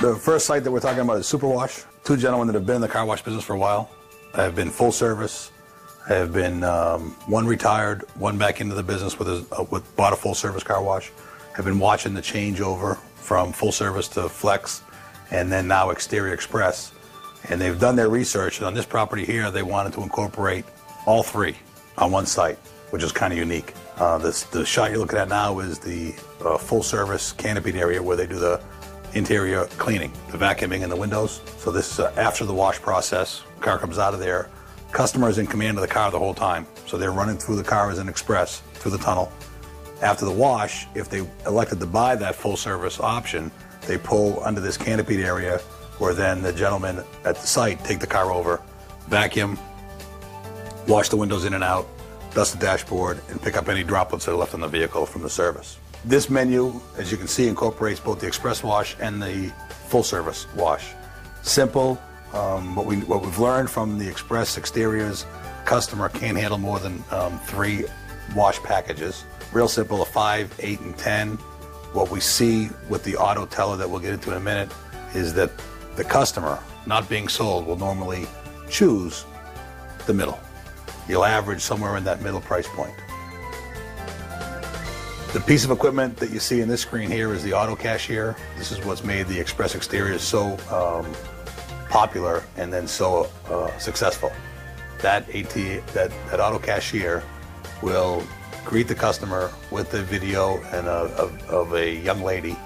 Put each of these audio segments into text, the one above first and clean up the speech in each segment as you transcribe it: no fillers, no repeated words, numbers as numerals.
The first site that we're talking about is Super Wash. Two gentlemen that have been in the car wash business for a while. I have been full service. I have been one retired, one back into the business with bought a full service car wash. I've been watching the changeover from full service to Flex, and then now Exterior Express. And they've done their research, and on this property here, they wanted to incorporate all three on one site, which is kind of unique. The shot you're looking at now is the full service canopied area where they do the interior cleaning, the vacuuming and the windows. So this is after the wash process. Car comes out of there. Customer is in command of the car the whole time. So they're running through the car as an express through the tunnel. After the wash, if they elected to buy that full service option, they pull under this canopied area where then the gentlemen at the site take the car over, vacuum, wash the windows in and out, dust the dashboard, and pick up any droplets that are left on the vehicle from the service. This menu, as you can see, incorporates both the express wash and the full service wash. Simple. What we've learned from the Express Exteriors, customer can't handle more than three wash packages. Real simple, a 5, 8, and 10. What we see with the auto teller that we'll get into in a minute is that the customer, not being sold, will normally choose the middle. You'll average somewhere in that middle price point. The piece of equipment that you see in this screen here is the auto cashier. This is what's made the Express Exteriors so popular and then so successful. That auto cashier will greet the customer with a video and of a young lady,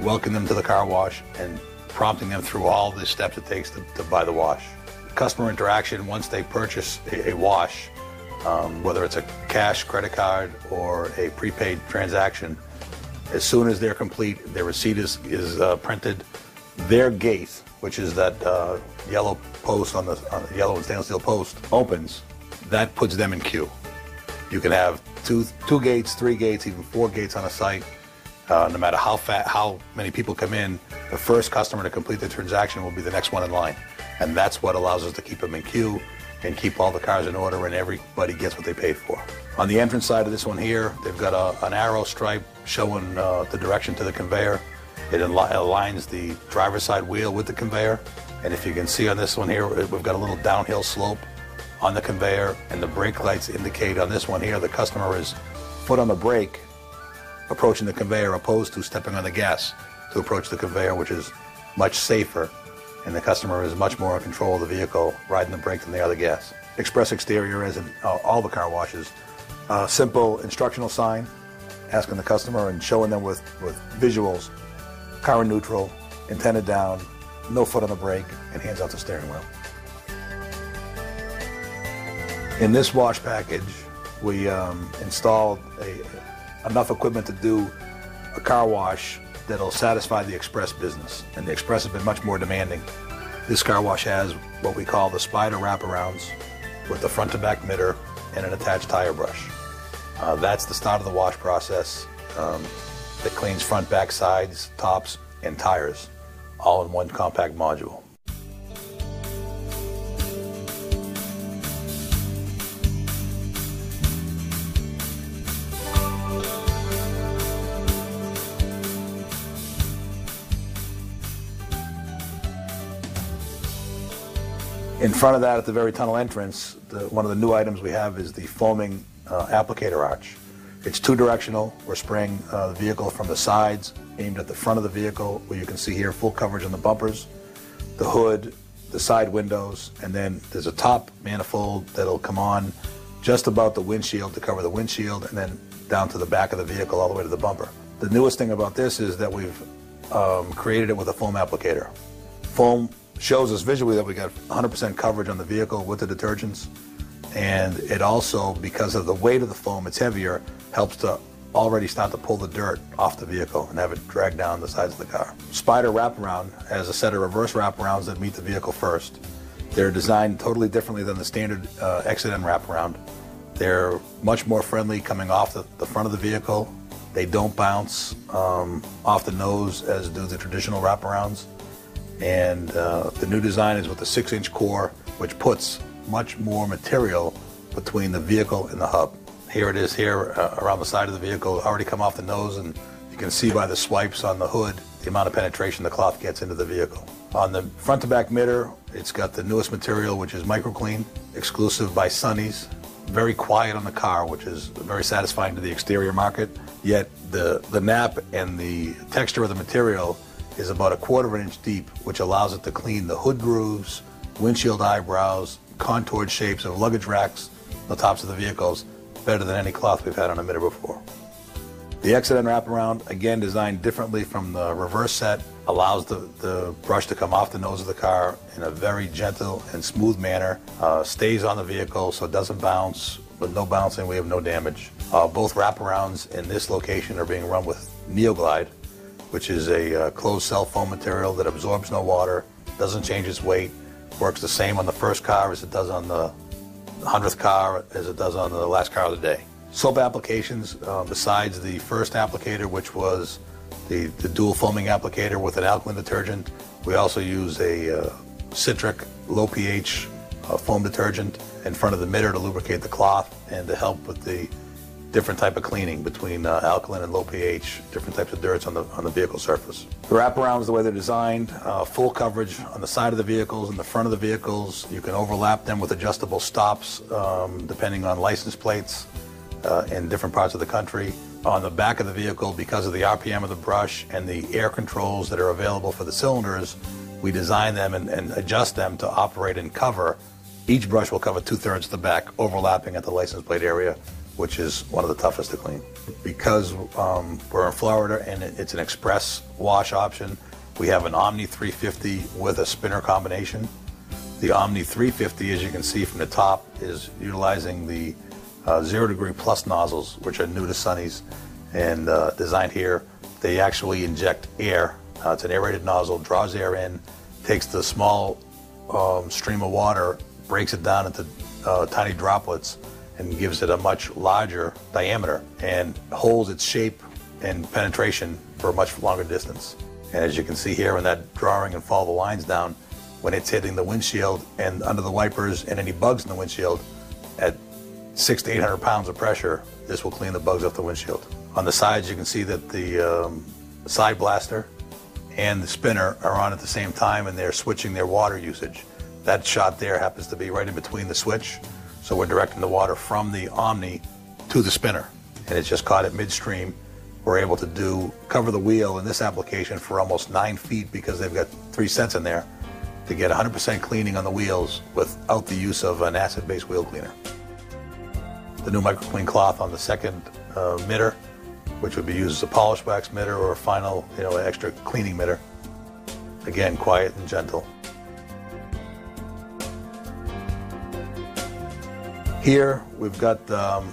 welcome them to the car wash and prompting them through all the steps it takes to buy the wash. Customer interaction once they purchase a wash, whether it's a cash, credit card, or a prepaid transaction, as soon as they're complete, their receipt is printed. Their gate, which is that yellow post on the yellow and stainless steel post, opens. That puts them in queue. You can have two gates, three gates, even four gates on a site. No matter how many people come in, the first customer to complete the transaction will be the next one in line. And that's what allows us to keep them in queue and keep all the cars in order and everybody gets what they paid for. On the entrance side of this one here, they've got an arrow stripe showing the direction to the conveyor. It aligns the driver's side wheel with the conveyor. And if you can see on this one here, we've got a little downhill slope on the conveyor, and the brake lights indicate on this one here the customer is foot on the brake approaching the conveyor opposed to stepping on the gas to approach the conveyor, which is much safer, and the customer is much more in control of the vehicle riding the brake than they are the gas. Express Exterior, as in all the car washes, simple instructional sign asking the customer and showing them with visuals, car in neutral, antenna down, no foot on the brake, and hands out the steering wheel. In this wash package, we installed enough equipment to do a car wash that'll satisfy the Express business, and the Express has been much more demanding. This car wash has what we call the Spider wraparounds with the front to back mirror and an attached tire brush. That's the start of the wash process. That cleans front, back, sides, tops, and tires, all in one compact module. In front of that, at the very tunnel entrance, one of the new items we have is the foaming applicator arch. It's two-directional. We're spraying the vehicle from the sides, aimed at the front of the vehicle, where you can see here full coverage on the bumpers, the hood, the side windows, and then there's a top manifold that'll come on just about the windshield to cover the windshield, and then down to the back of the vehicle all the way to the bumper. The newest thing about this is that we've created it with a foam applicator. Foam shows us visually that we got 100% coverage on the vehicle with the detergents, and it also, because of the weight of the foam, it's heavier, helps to already start to pull the dirt off the vehicle and have it drag down the sides of the car. Spider wraparound has a set of reverse wraparounds that meet the vehicle first. They're designed totally differently than the standard Exiton wraparound. They're much more friendly coming off the front of the vehicle. They don't bounce off the nose as do the traditional wraparounds. And the new design is with a 6-inch core, which puts much more material between the vehicle and the hub. Here it is here around the side of the vehicle, already come off the nose, and You can see by the swipes on the hood the amount of penetration the cloth gets into the vehicle. On the front to back mirror, it's got the newest material, which is MicroClean, exclusive by Sunny's. Very quiet on the car, which is very satisfying to the exterior market. Yet the nap and the texture of the material is about a quarter of an inch deep, which allows it to clean the hood grooves, windshield eyebrows, contoured shapes of luggage racks, the tops of the vehicles, better than any cloth we've had on a mirror before. The Extend Wraparound, again designed differently from the reverse set, allows the brush to come off the nose of the car in a very gentle and smooth manner, stays on the vehicle so it doesn't bounce. With no bouncing, we have no damage. Both wraparounds in this location are being run with Neoglide, which is a closed cell foam material that absorbs no water, doesn't change its weight, works the same on the first car as it does on the 100th car as it does on the last car of the day. Soap applications, besides the first applicator, which was the dual foaming applicator with an alkaline detergent, we also use a citric, low pH foam detergent in front of the mirror to lubricate the cloth and to help with the different type of cleaning between alkaline and low pH, different types of dirts on the vehicle surface. The wraparounds, the way they're designed, full coverage on the side of the vehicles and the front of the vehicles. You can overlap them with adjustable stops depending on license plates. In different parts of the country. On the back of the vehicle, because of the RPM of the brush and the air controls that are available for the cylinders, we design them and adjust them to operate and cover. Each brush will cover 2/3 of the back, overlapping at the license plate area, which is one of the toughest to clean. Because we're in Florida and it's an express wash option, we have an Omni 350 with a spinner combination. The Omni 350, as you can see from the top, is utilizing the 0°+ nozzles, which are new to Sonny's and designed here. They actually inject air. It's an aerated nozzle, draws air in, takes the small stream of water, breaks it down into tiny droplets, and gives it a much larger diameter and holds its shape and penetration for a much longer distance. And as you can see here in that drawing and follow the lines down, when it's hitting the windshield and under the wipers and any bugs in the windshield, at 600 to 800 pounds of pressure, this will clean the bugs off the windshield. On the sides, you can see that the side blaster and the spinner are on at the same time, and they're switching their water usage. That shot there happens to be right in between the switch, so we're directing the water from the Omni to the spinner, and it's just caught at midstream. We're able to cover the wheel in this application for almost 9 feet because they've got 3 sets in there to get 100% cleaning on the wheels without the use of an acid-based wheel cleaner. The new MicroClean cloth on the second mirror, which would be used as a polish wax mirror or a final, extra cleaning mirror. Again, quiet and gentle. Here we've got the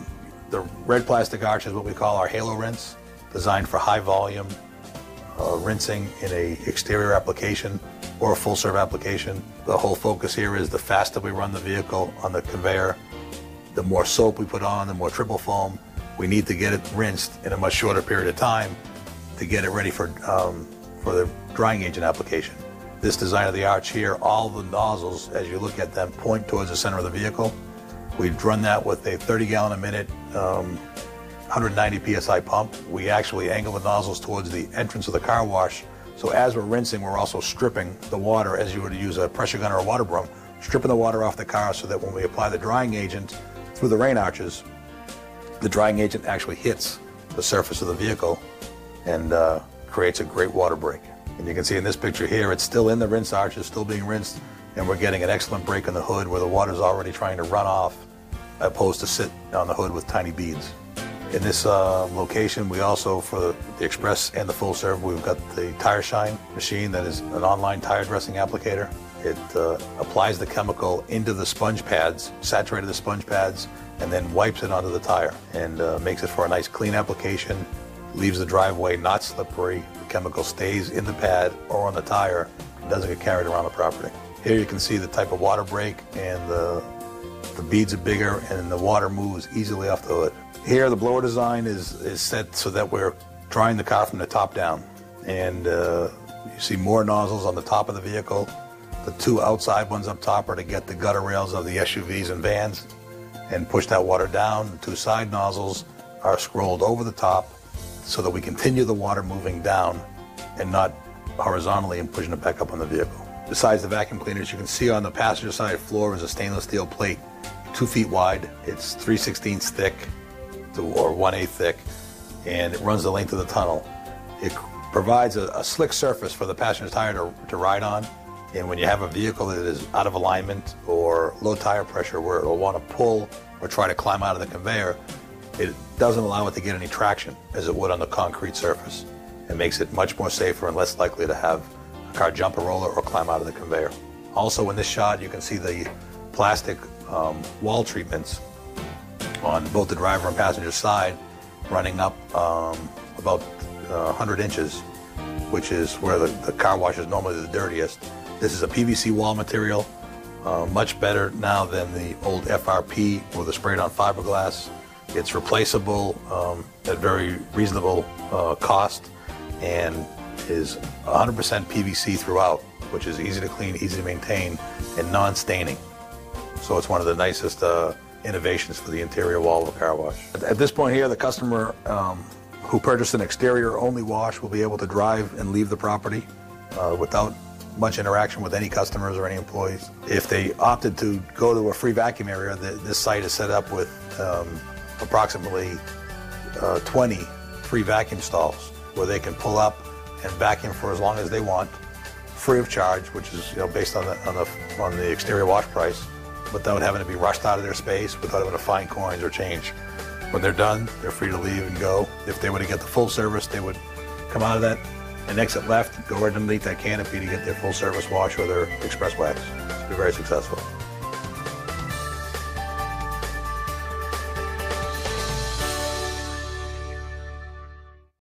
red plastic arch is what we call our halo rinse, designed for high volume rinsing in a exterior application or a full serve application. The whole focus here is the faster we run the vehicle on the conveyor, the more soap we put on, the more triple foam. We need to get it rinsed in a much shorter period of time to get it ready for the drying agent application. This design of the arch here, all the nozzles, as you look at them, point towards the center of the vehicle. We've run that with a 30-gallon-a-minute 190 PSI pump. We actually angle the nozzles towards the entrance of the car wash. So as we're rinsing, we're also stripping the water, as you would use a pressure gun or a water broom, stripping the water off the car so that when we apply the drying agent, through the rain arches, the drying agent actually hits the surface of the vehicle and creates a great water break. And you can see in this picture here, it's still in the rinse arches, still being rinsed, and we're getting an excellent break in the hood where the water's already trying to run off, opposed to sit on the hood with tiny beads. In this location, we also, for the express and the full serve, we've got the tire shine machine that is an online tire dressing applicator. It applies the chemical into the sponge pads, saturated the sponge pads, and then wipes it onto the tire and makes it for a nice clean application, leaves the driveway not slippery, the chemical stays in the pad or on the tire, and doesn't get carried around the property. Here you can see the type of water break, and the beads are bigger and the water moves easily off the hood. Here the blower design is set so that we're drying the car from the top down, and you see more nozzles on the top of the vehicle. The 2 outside ones up top are to get the gutter rails of the SUVs and vans and push that water down. The 2 side nozzles are scrolled over the top so that we continue the water moving down and not horizontally and pushing it back up on the vehicle. Besides the vacuum cleaners, you can see on the passenger side floor is a stainless steel plate, 2 feet wide. It's 3/16 thick or 1/8 thick, and it runs the length of the tunnel. It provides a slick surface for the passenger tire to ride on, and when you have a vehicle that is out of alignment or low tire pressure where it will want to pull or try to climb out of the conveyor, it doesn't allow it to get any traction as it would on the concrete surface. It makes it much more safer and less likely to have a car jump a roller or climb out of the conveyor. Also in this shot you can see the plastic wall treatments on both the driver and passenger side running up about 100 inches, which is where the car wash is normally the dirtiest. This is a PVC wall material, much better now than the old FRP or the sprayed on fiberglass. It's replaceable at very reasonable cost and is 100% PVC throughout, which is easy to clean, easy to maintain, and non-staining. So it's one of the nicest innovations for the interior wall of a car wash. At this point here, the customer who purchased an exterior only wash will be able to drive and leave the property without much interaction with any customers or any employees. If they opted to go to a free vacuum area, this site is set up with approximately 20 free vacuum stalls where they can pull up and vacuum for as long as they want, free of charge, which is based on the exterior wash price, without having to be rushed out of their space, without having to find coins or change. When they're done, they're free to leave and go. If they were to get the full service, they would come out of that and exit left, go right underneath that canopy to get their full service wash or their express wax. It's been very successful.